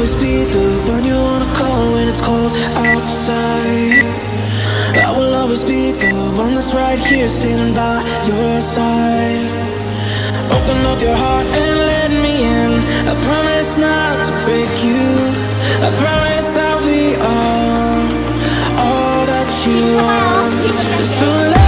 always be the one you wanna call when it's cold outside. I will always be the one that's right here standing by your side. Open up your heart and let me in. I promise not to break you. I promise I'll be all that you want. So let